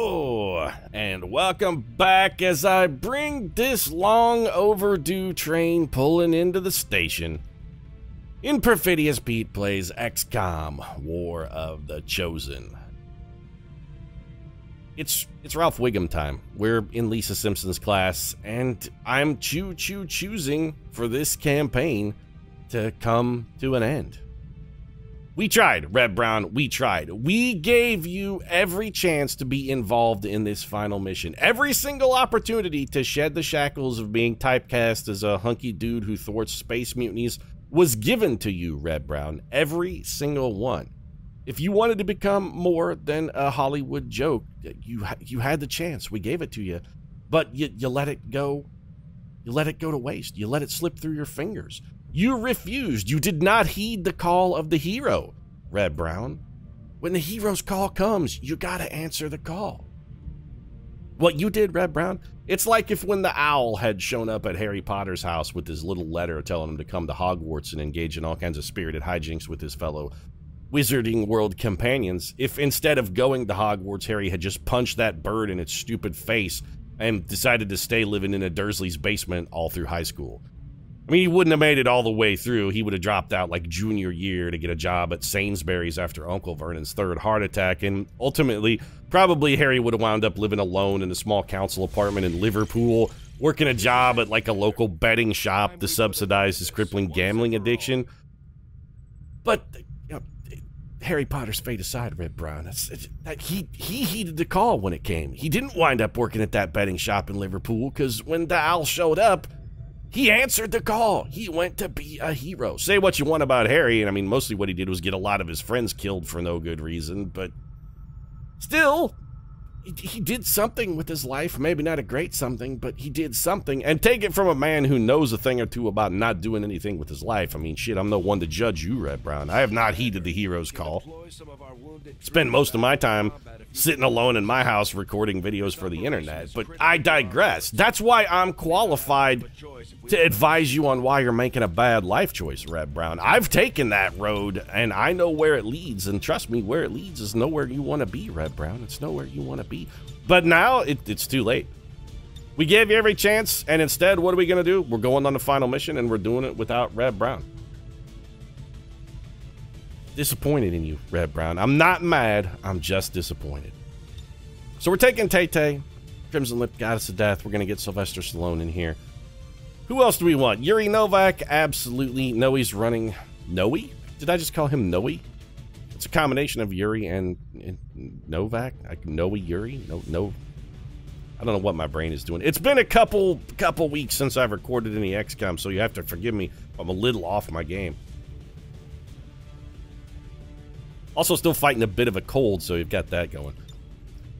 Hello and welcome back as I bring this long overdue train pulling into the station in Perfidious Pete Plays XCOM War of the Chosen. It's Ralph Wiggum time. We're in Lisa Simpson's class and I'm choosing for this campaign to come to an end. We tried, Red Brown, we tried. We gave you every chance to be involved in this final mission. Every single opportunity to shed the shackles of being typecast as a hunky dude who thwarts space mutinies was given to you, Red Brown. Every single one. If you wanted to become more than a Hollywood joke, you had the chance. We gave it to you, but you let it go. You let it go to waste. You let it slip through your fingers. You refused. You did not heed the call of the hero, Red Brown. When the hero's call comes, you gotta answer the call. What you did, Red Brown, it's like if when the owl had shown up at Harry Potter's house with his little letter telling him to come to Hogwarts and engage in all kinds of spirited hijinks with his fellow Wizarding World companions, if instead of going to Hogwarts, Harry had just punched that bird in its stupid face and decided to stay living in a Dursley's basement all through high school. I mean, he wouldn't have made it all the way through. He would have dropped out like junior year to get a job at Sainsbury's after Uncle Vernon's third heart attack. And ultimately, probably Harry would have wound up living alone in a small council apartment in Liverpool, working a job at like a local betting shop to subsidize his crippling gambling addiction. But you know, Harry Potter's fate aside, Red Brown, he heeded the call when it came. He didn't wind up working at that betting shop in Liverpool because when the owl showed up, he answered the call. He went to be a hero. Say what you want about Harry, and I mean, mostly what he did was get a lot of his friends killed for no good reason, but still, he did something with his life. Maybe not a great something, but he did something. And take it from a man who knows a thing or two about not doing anything with his life. I mean, shit, I'm no one to judge you, Red Brown. I have not heeded the hero's call. Spend most of my time sitting alone in my house recording videos for the internet, but I digress. That's why I'm qualified to advise you on why you're making a bad life choice, Red Brown. I've taken that road, and I know where it leads, and trust me, where it leads is nowhere you want to be, Red Brown. It's nowhere you want to be. But now, it's too late. We gave you every chance, and instead, what are we going to do? We're going on the final mission, and we're doing it without Red Brown. Disappointed in you, Red Brown. I'm not mad. I'm just disappointed. So we're taking Tay-Tay, Crimson Lip Goddess of Death. We're going to get Sylvester Stallone in here. Who else do we want? Yuri Novak? Absolutely. Noe's running. Noe? Did I just call him Noe? It's a combination of Yuri and Novak. Like Noe Yuri? No. I don't know what my brain is doing. It's been a couple weeks since I've recorded any XCOM, so you have to forgive me. I'm a little off my game. Also still fighting a bit of a cold, so you've got that going.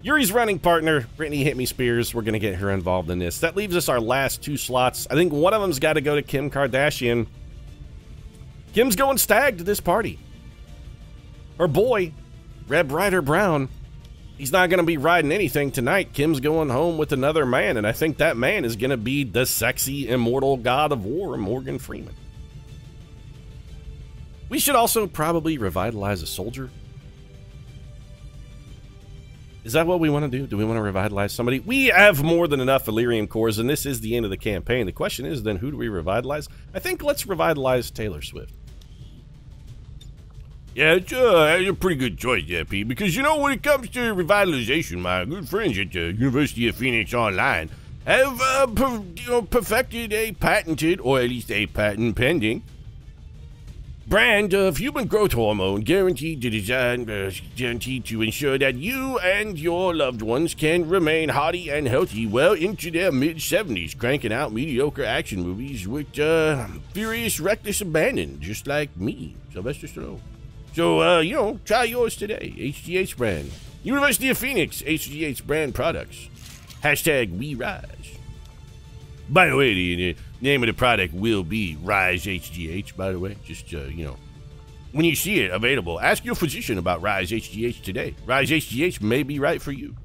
Yuri's running partner, Brittany Hit Me Spears. We're going to get her involved in this. That leaves us our last two slots. I think one of them's got to go to Kim Kardashian. Kim's going stag to this party. Her boy, Reb Ryder Brown, he's not going to be riding anything tonight. Kim's going home with another man, and I think that man is going to be the sexy, immortal god of war, Morgan Freeman. We should also probably revitalize a soldier. Is that what we want to do? Do we want to revitalize somebody? We have more than enough Illyrium cores, and this is the end of the campaign. The question is, then, who do we revitalize? I think let's revitalize Taylor Swift. Yeah, it's a pretty good choice, yeah, Pete, because, you know, when it comes to revitalization, my good friends at the University of Phoenix Online have perfected a patented, or at least a patent pending, brand of human growth hormone guaranteed to design, guaranteed to ensure that you and your loved ones can remain hearty and healthy well into their mid-70s, cranking out mediocre action movies with furious, reckless abandon, just like me, Sylvester Stallone. So, you know, try yours today. HGH brand. University of Phoenix, HGH brand products. # We Rise. By the way, the name of the product will be Rise HGH, by the way. Just, you know, when you see it available, ask your physician about Rise HGH today. Rise HGH may be right for you.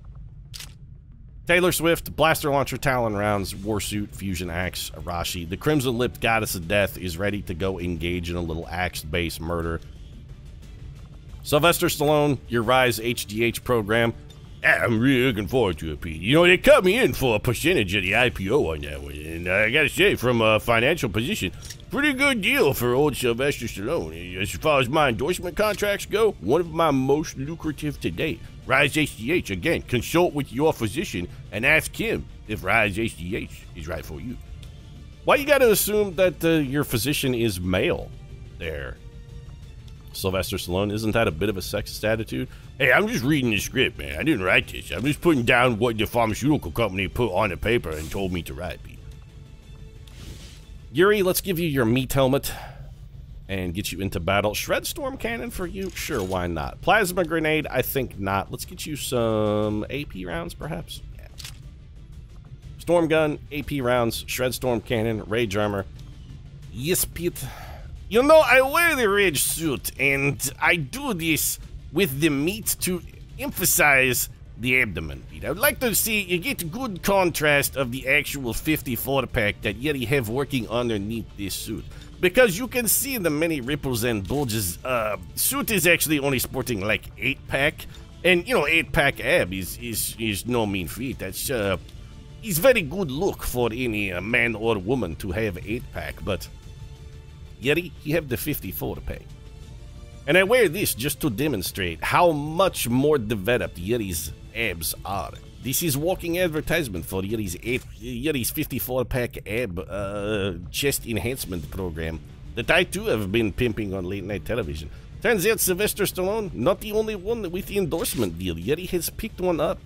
Taylor Swift, blaster launcher, Talon rounds, warsuit, fusion axe, Arashi. The crimson-lipped goddess of death is ready to go engage in a little axe-based murder. Sylvester Stallone, your Rise HGH program. I'm really looking forward to it, Pete. You know, they cut me in for a percentage of the IPO on that one, and I gotta say, from a financial position, pretty good deal for old Sylvester Stallone. As far as my endorsement contracts go, one of my most lucrative to date. Rise HGH, again, consult with your physician and ask him if Rise HGH is right for you. Why you gotta assume that your physician is male there? Sylvester Stallone, isn't that a bit of a sexist attitude? Hey, I'm just reading the script, man. I didn't write this. I'm just putting down what the pharmaceutical company put on the paper and told me to write, Pete. Yuri, let's give you your meat helmet and get you into battle. Shred storm cannon for you? Sure, why not? Plasma grenade? I think not. Let's get you some AP rounds, perhaps? Yeah. Storm gun, AP rounds, shred storm cannon, rage armor. Yes, Pete. You know, I wear the rage suit, and I do this with the meat to emphasize the abdomen. I would like to see you get good contrast of the actual 54-pack that you have working underneath this suit. Because you can see the many ripples and bulges. Suit is actually only sporting like 8-pack. And, you know, 8-pack ab is no mean feat. That's, it's very good look for any man or woman to have 8-pack, but... Yeti, you have the 54-pack. And I wear this just to demonstrate how much more developed Yeti's abs are. This is walking advertisement for Yeti's 54-pack ab chest enhancement program that I too have been pimping on late night television. Turns out Sylvester Stallone, not the only one with the endorsement deal. Yeti has picked one up.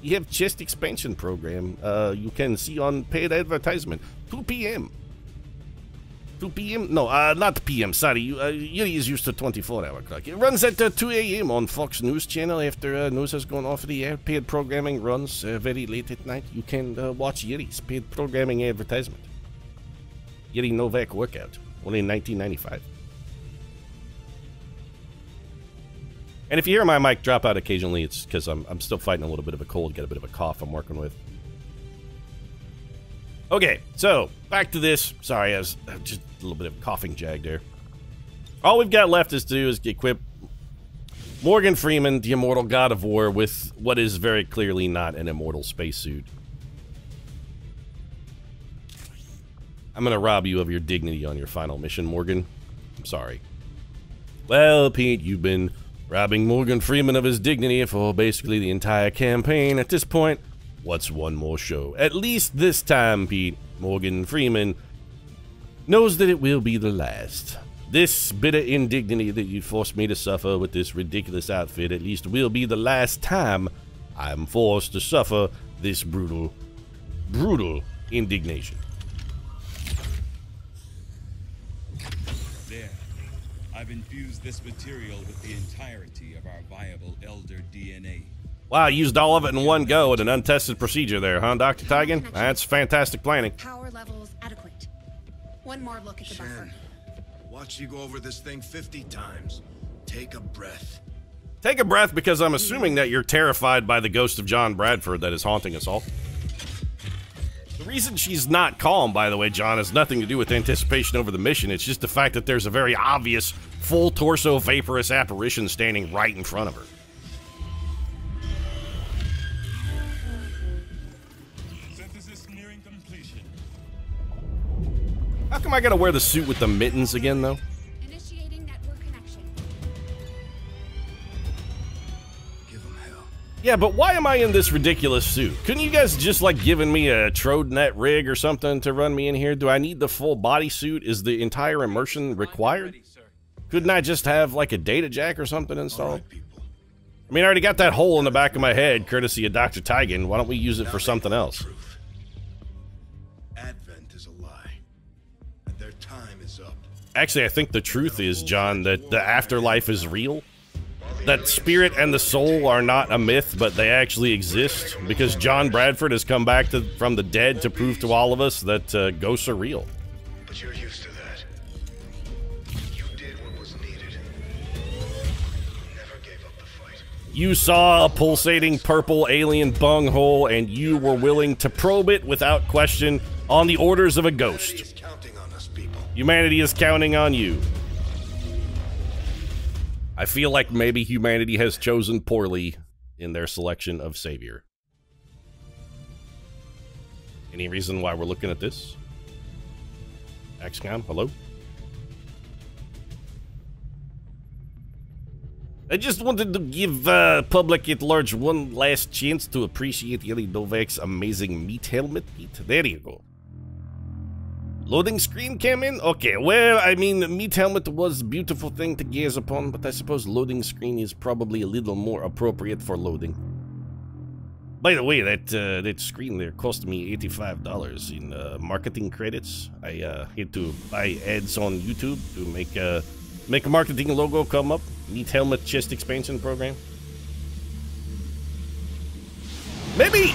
You have chest expansion program you can see on paid advertisement. 2 p.m. 2 p.m.? No, not p.m., sorry. Yuri is used to 24-hour clock. It runs at 2 a.m. on Fox News Channel after news has gone off the air. Paid programming runs very late at night. You can watch Yuri's paid programming advertisement. Yuri Novak workout, only in 1995. And if you hear my mic drop out occasionally, it's because I'm still fighting a little bit of a cold, got a bit of a cough I'm working with. Okay, so back to this. Sorry, I was just a little bit of a coughing jag there. All we've got left is to do is equip Morgan Freeman, the immortal god of war, with what is very clearly not an immortal spacesuit. I'm gonna rob you of your dignity on your final mission, Morgan. I'm sorry. Well, Pete, you've been robbing Morgan Freeman of his dignity for basically the entire campaign at this point. What's one more show? At least this time, Pete, Morgan Freeman knows that it will be the last. This bit of indignity that you forced me to suffer with this ridiculous outfit at least will be the last time I'm forced to suffer this brutal, brutal indignation. There. I've infused this material with the entirety of our viable elder DNA. Wow, I used all of it in one go at an untested procedure there, huh, Dr. Tigan? That's fantastic planning. Power levels adequate. One more look at the buffer. Watch you go over this thing 50 times. Take a breath. Take a breath, because I'm assuming that you're terrified by the ghost of John Bradford that is haunting us all. The reason she's not calm, by the way, John, has nothing to do with anticipation over the mission. It's just the fact that there's a very obvious, full torso vaporous apparition standing right in front of her. How come I gotta wear the suit with the mittens again, though? Initiating network connection. Give him hell. Yeah, but why am I in this ridiculous suit? Couldn't you guys just, like, giving me a Trodenet rig or something to run me in here? Do I need the full body suit? Is the entire immersion required? Couldn't I just have, like, a data jack or something installed? I mean, I already got that hole in the back of my head, courtesy of Dr. Tigan. Why don't we use it for something else? Actually, I think the truth is, John, that the afterlife is real. That spirit and the soul are not a myth, but they actually exist. Because John Bradford has come back from the dead to prove to all of us that ghosts are real. But you're used to that. You did what was needed. Never gave up the fight. You saw a pulsating purple alien bunghole, and you were willing to probe it without question on the orders of a ghost. Humanity is counting on you. I feel like maybe humanity has chosen poorly in their selection of Savior. Any reason why we're looking at this? XCOM, hello? I just wanted to give public at large one last chance to appreciate Yelly Novak's amazing meat helmet, Pete. There you go. Loading screen came in? Okay, well, I mean, meat helmet was a beautiful thing to gaze upon, but I suppose loading screen is probably a little more appropriate for loading. By the way, that screen there cost me $85 in marketing credits. I had to buy ads on YouTube to make a marketing logo come up. Meat helmet chest expansion program. Maybe,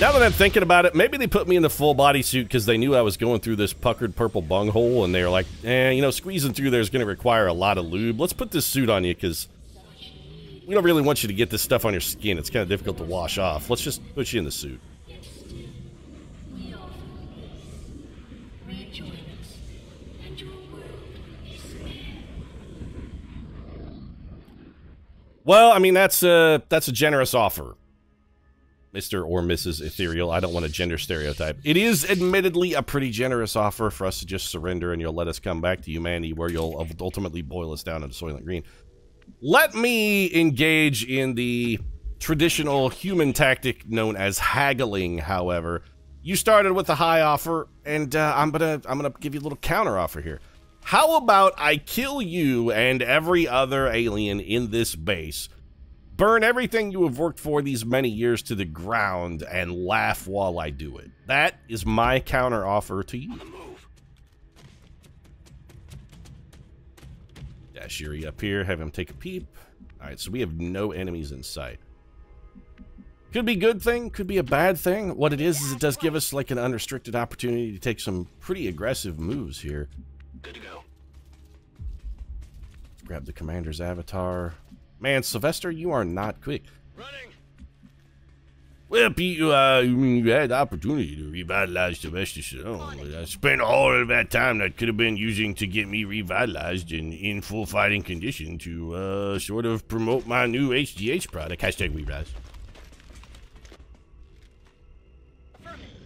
now that I'm thinking about it, maybe they put me in the full body suit because they knew I was going through this puckered purple bunghole, and they were like, eh, you know, squeezing through there is going to require a lot of lube. Let's put this suit on you because we don't really want you to get this stuff on your skin. It's kind of difficult to wash off. Let's just put you in the suit. Well, I mean, that's a generous offer, Mr. or Mrs. Ethereal. I don't want to gender stereotype. It is admittedly a pretty generous offer for us to just surrender and you'll let us come back to humanity where you'll ultimately boil us down into Soylent Green. Let me engage in the traditional human tactic known as haggling, however. You started with a high offer, and I'm gonna give you a little counter offer here. How about I kill you and every other alien in this base, burn everything you have worked for these many years to the ground, and laugh while I do it? That is my counter offer to you. Dashiri up here, have him take a peep. All right, so we have no enemies in sight. Could be a good thing, could be a bad thing. What it is it does give us like an unrestricted opportunity to take some pretty aggressive moves here. Good to go. Let's grab the commander's avatar. Man, Sylvester, you are not quick. Running. Well, Pete, you had the opportunity to revitalize Sylvester Stallone, but I spent all of that time that could have been using to get me revitalized and in full fighting condition to sort of promote my new HGH product. Hashtag We Rise.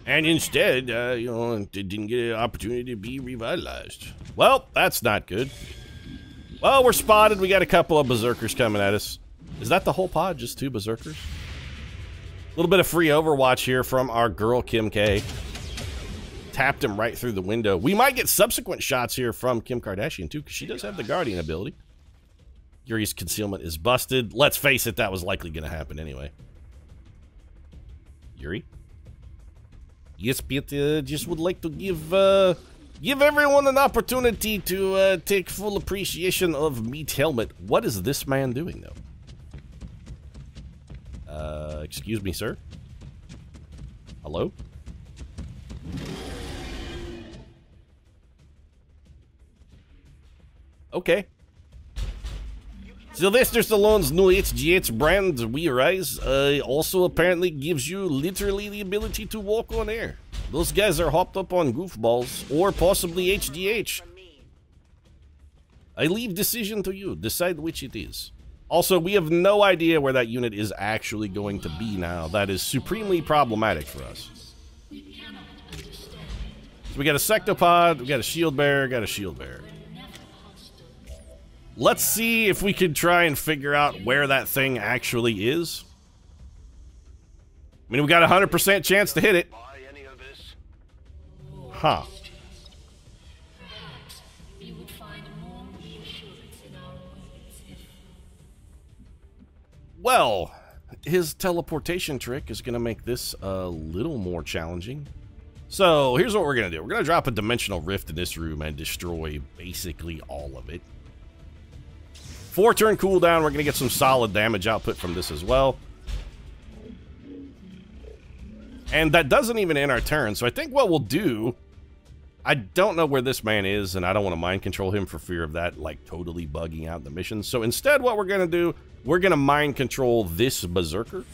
And instead, you know, didn't get an opportunity to be revitalized. Well, that's not good. Well, we're spotted. We got a couple of berserkers coming at us. Is that the whole pod? Just two berserkers? A little bit of free Overwatch here from our girl, Kim K. Tapped him right through the window. We might get subsequent shots here from Kim Kardashian, too, because she does have the Guardian ability. Yuri's concealment is busted. Let's face it, that was likely going to happen anyway. Yuri? Yes, Pete, just would like to give everyone an opportunity to take full appreciation of Meat Helmet. What is this man doing, though? Excuse me, sir? Hello? Okay. Sylvester Stallone's new HGH brand, We Rise, also apparently gives you literally the ability to walk on air. Those guys are hopped up on goofballs, or possibly HGH. I leave decision to you. Decide which it is. Also, we have no idea where that unit is actually going to be now. That is supremely problematic for us. So we got a sectopod, we got a shield bearer, got a shield bearer. Let's see if we can try and figure out where that thing actually is. I mean, we got a 100% chance to hit it. Huh. Well, his teleportation trick is going to make this a little more challenging. So here's what we're going to do. We're going to drop a dimensional rift in this room and destroy basically all of it. 4-turn cooldown, we're gonna get some solid damage output from this as well. And that doesn't even end our turn, so I think what we'll do... I don't know where this man is, and I don't want to mind control him for fear of that, like, totally bugging out the mission. So instead, what we're gonna do, we're gonna mind control this berserker.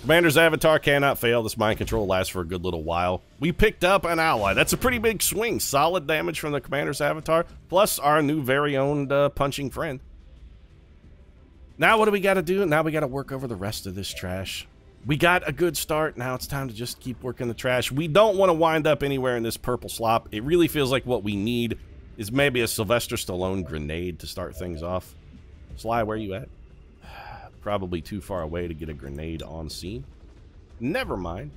Commander's avatar cannot fail. This mind control lasts for a good little while. We picked up an ally. That's a pretty big swing. Solid damage from the commander's avatar, plus our new very own punching friend. Now what do we got to do? Now we got to work over the rest of this trash. We got a good start. Now it's time to just keep working the trash. We don't want to wind up anywhere in this purple slop. It really feels like what we need is maybe a Sylvester Stallone grenade to start things off. Sly, where you at? Probably too far away to get a grenade on scene. Never mind.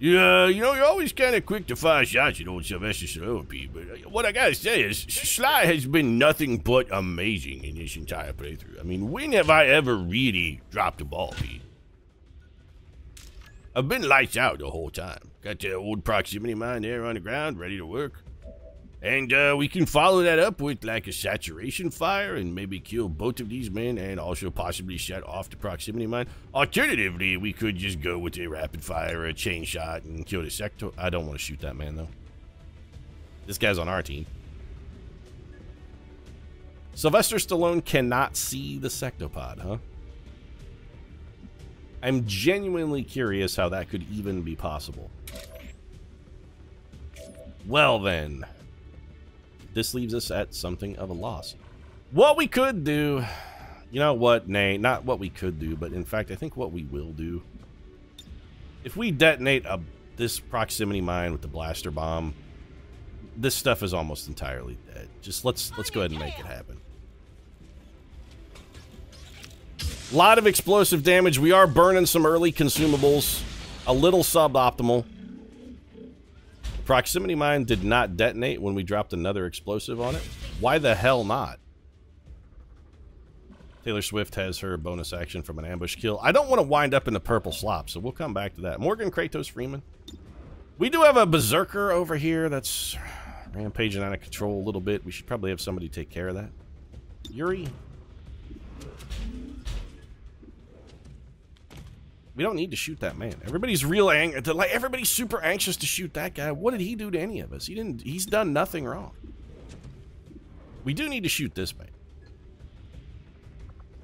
Yeah, you know, you're always kind of quick to fire shots at old Sylvester Stallone, Pete, but what I gotta say is, Sly has been nothing but amazing in this entire playthrough. I mean, when have I ever really dropped the ball, Pete? I've been lights out the whole time. Got the old proximity mine there on the ground, ready to work. And we can follow that up with like a saturation fire and maybe kill both of these men and also possibly shut off the proximity mine. Alternatively, we could just go with a rapid fire or a chain shot and kill the sector. I don't want to shoot that man though. This guy's on our team. Sylvester Stallone cannot see the sectopod, huh? I'm genuinely curious how that could even be possible. Well then. This leaves us at something of a loss. What we could do, you know what, nay, not what we could do, but in fact, I think what we will do. If we detonate this proximity mine with the blaster bomb, this stuff is almost entirely dead. Just let's go ahead and make it happen. A lot of explosive damage. We are burning some early consumables, a little suboptimal. Proximity mine did not detonate when we dropped another explosive on it. Why the hell not? Taylor Swift has her bonus action from an ambush kill. I don't want to wind up in the purple slop, so we'll come back to that. Morgan Kratos Freeman. We do have a berserker over here that's rampaging out of control a little bit. We should probably have somebody take care of that. Yuri. We don't need to shoot that man. Everybody's real like everybody's super anxious to shoot that guy. What did he do to any of us? He didn't. He's done nothing wrong. We do need to shoot this man.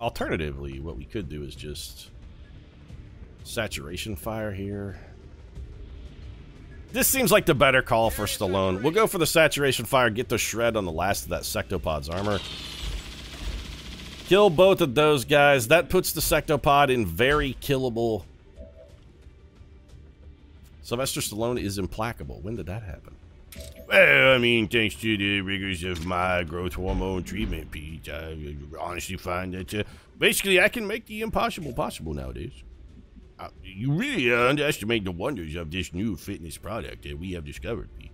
Alternatively, what we could do is just saturation fire here. This seems like the better call for Stallone. We'll go for the saturation fire, get the shred on the last of that sectopod's armor. Kill both of those guys. That puts the sectopod in very killable. Sylvester Stallone is implacable. When did that happen? Well, I mean, thanks to the rigors of my growth hormone treatment, Pete, I honestly find that basically I can make the impossible possible nowadays. You really underestimate the wonders of this new fitness product that we have discovered, Pete.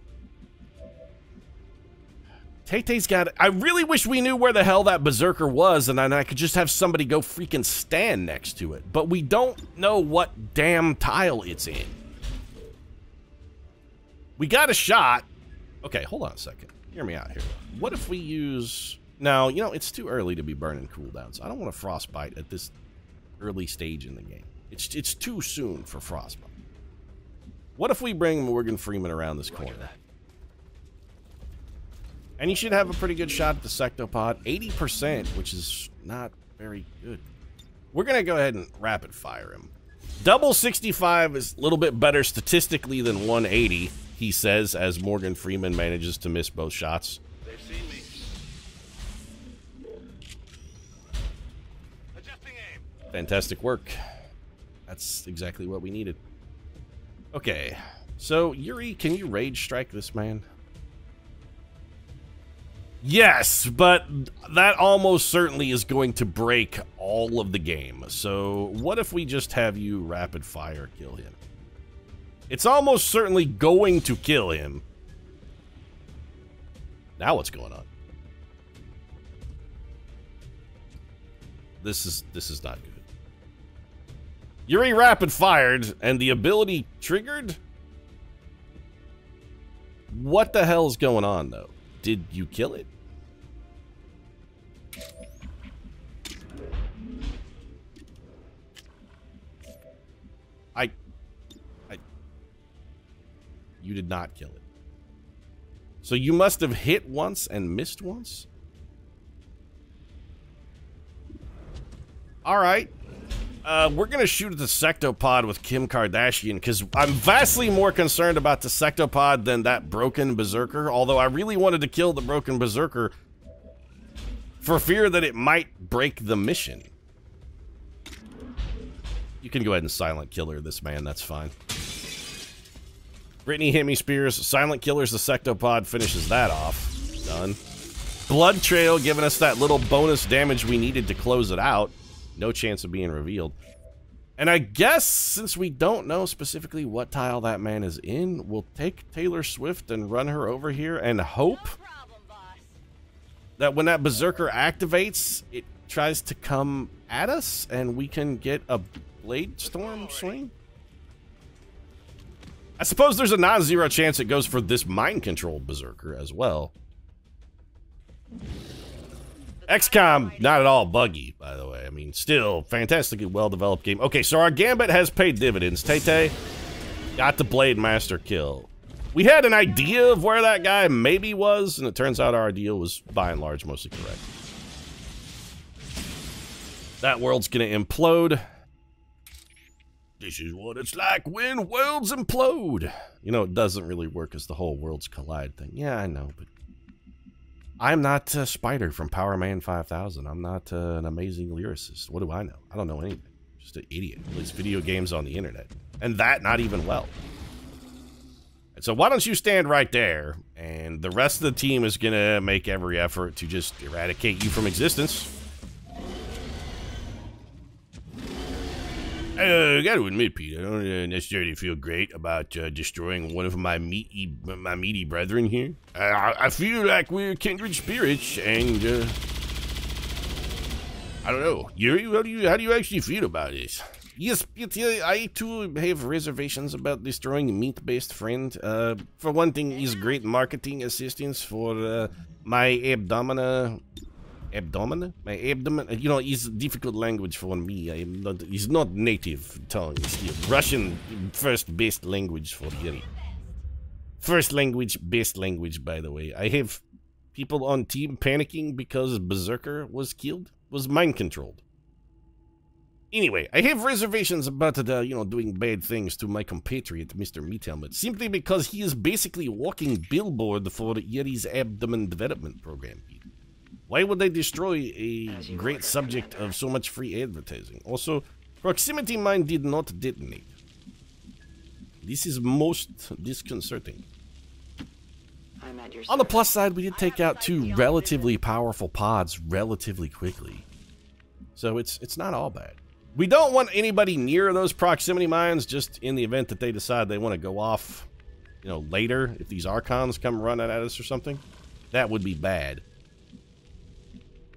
Tay-Tay's got it. I really wish we knew where the hell that berserker was, and I could just have somebody go freaking stand next to it. But we don't know what damn tile it's in. We got a shot. Okay, hold on a second. Hear me out here. What if we use... No, you know, it's too early to be burning cooldowns. I don't want to frostbite at this early stage in the game. It's too soon for frostbite. What if we bring Morgan Freeman around this corner? And you should have a pretty good shot at the sectopod. 80%, which is not very good. We're going to go ahead and rapid fire him. Double 65 is a little bit better statistically than 180, he says, as Morgan Freeman manages to miss both shots. They've seen me. Adjusting aim. Fantastic work. That's exactly what we needed. Okay, so Yuri, can you rage strike this man? Yes, but that almost certainly is going to break all of the game. So what if we just have you rapid fire kill him? It's almost certainly going to kill him. Now what's going on? This is not good. Yuri rapid fired and the ability triggered? What the hell's going on though? Did you kill it? You did not kill it. So you must have hit once and missed once? All right. We're going to shoot at the sectopod with Kim Kardashian because I'm vastly more concerned about the sectopod than that broken berserker. Although I really wanted to kill the broken berserker for fear that it might break the mission. You can go ahead and silent killer this man, that's fine. Brittany Hemi-Spears, silent killers the Sectopod, finishes that off. Done. Blood Trail giving us that little bonus damage we needed to close it out. No chance of being revealed. And I guess since we don't know specifically what tile that man is in, we'll take Taylor Swift and run her over here and hope that when that Berserker activates, it tries to come at us and we can get a Blade Storm swing. I suppose there's a non-zero chance it goes for this mind-controlled Berserker as well. XCOM, not at all buggy, by the way. I mean, still fantastically well-developed game. Okay, so our gambit has paid dividends. Tay-Tay got the Blade Master kill. We had an idea of where that guy maybe was, and it turns out our idea was, by and large, mostly correct. That world's gonna implode. This is what it's like when worlds implode. You know, it doesn't really work as the whole worlds collide thing. Yeah, I know, but I'm not Spider from Power Man 5000. I'm not an amazing lyricist. What do I know? I don't know anything. Just an idiot who plays video games on the internet. And that not even well. And so why don't you stand right there, and the rest of the team is going to make every effort to just eradicate you from existence. I got to admit, Pete, I don't necessarily feel great about destroying one of my meaty brethren here. I feel like we're kindred spirits, and I don't know, Yuri. How do you actually feel about this? Yes, Pete, I too have reservations about destroying a meat-based friend. For one thing, is great marketing assistance for my abdominal. Abdomen? My abdomen, you know, is difficult language for me. It's not native tongue. It's Russian first best language for Yuri. First language, best language, by the way. I have people on team panicking because Berserker was killed, was mind-controlled. Anyway, I have reservations about, you know, doing bad things to my compatriot, Mr. Meat Helmet, simply because he is basically walking billboard for Yuri's abdomen development program. Why would they destroy a great subject of so much free advertising? Also, proximity mine did not detonate. This is most disconcerting. On the plus side, we did take out two relatively powerful pods relatively quickly. So it's not all bad. We don't want anybody near those proximity mines, just in the event that they decide they want to go off, you know, later, if these Archons come running at us or something. That would be bad.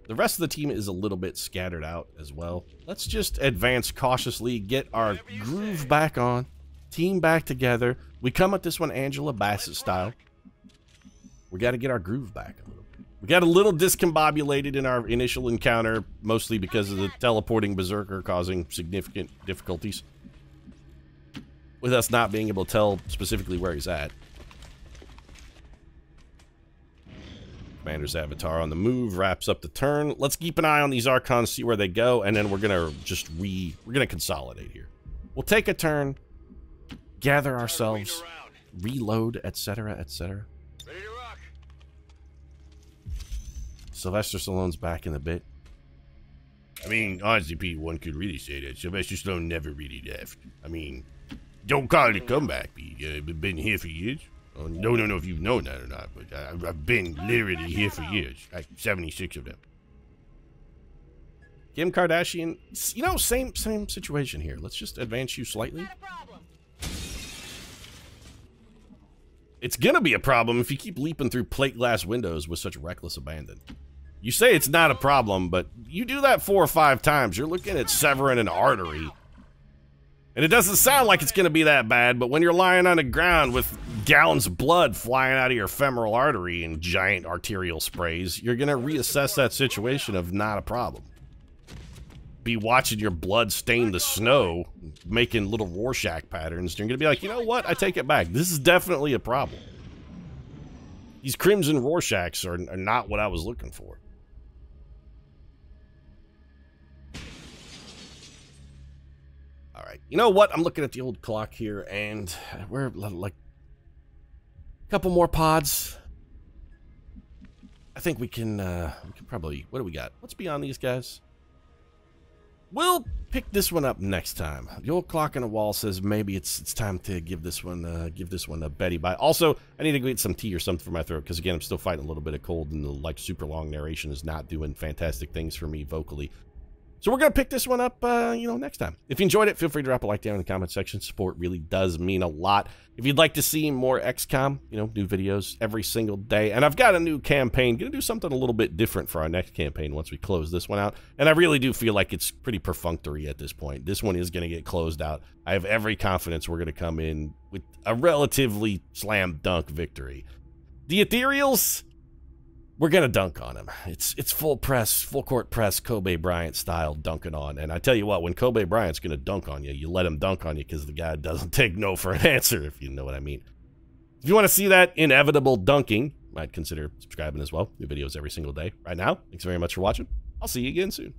The rest of the team is a little bit scattered out as well. Let's just advance cautiously, get our groove back on, team back together. We come at this one Angela Bassett style. We got to get our groove back a little bit. We got a little discombobulated in our initial encounter, mostly because of the teleporting Berserker causing significant difficulties with us not being able to tell specifically where he's at. Commander's avatar on the move wraps up the turn. Let's keep an eye on these Archons, see where they go, and then we're gonna just we're gonna consolidate here. We'll take a turn, gather ourselves, reload, etc., etc. Sylvester Stallone's back in the bit. I mean, honestly, Pete, one could really say that Sylvester Stallone never really left. I mean, don't call it a comeback, Pete. I've been here for years. No, no, no, if you've known that or not, but I've been literally here for years, like 76 of them. Kim Kardashian, you know, same situation here. Let's just advance you slightly. It's gonna be a problem if you keep leaping through plate glass windows with such reckless abandon. You say it's not a problem, but you do that 4 or 5 times, you're looking at severing an artery. And it doesn't sound like it's gonna be that bad, but when you're lying on the ground with gallons of blood flying out of your femoral artery and giant arterial sprays, you're gonna reassess that situation of not a problem. Be watching your blood stain the snow, making little Rorschach patterns, and you're gonna be like, you know what, I take it back. This is definitely a problem. These crimson Rorschachs are not what I was looking for. All right, you know what? I'm looking at the old clock here, and we're like a couple more pods. I I think we can probably, what do we got? What's beyond these guys? We'll pick this one up next time. The old clock on the wall says maybe it's time to give this one a Betty Bye. Also, I need to go get some tea or something for my throat because again, I'm still fighting a little bit of cold and the like super long narration is not doing fantastic things for me vocally. So we're gonna pick this one up, you know, next time. If you enjoyed it, feel free to drop a like down in the comment section. Support really does mean a lot. If you'd like to see more XCOM, you know, new videos every single day. And I've got a new campaign. Gonna do something a little bit different for our next campaign once we close this one out. And I really do feel like it's pretty perfunctory at this point. This one is gonna get closed out. I have every confidence we're gonna come in with a relatively slam dunk victory. The Ethereals. We're gonna dunk on him. It's full press, full court press, Kobe Bryant style dunking on. And I tell you what, when Kobe Bryant's gonna dunk on you, you let him dunk on you because the guy doesn't take no for an answer, if you know what I mean. If you want to see that inevitable dunking, might consider subscribing as well. New videos every single day. Right now, thanks very much for watching. I'll see you again soon.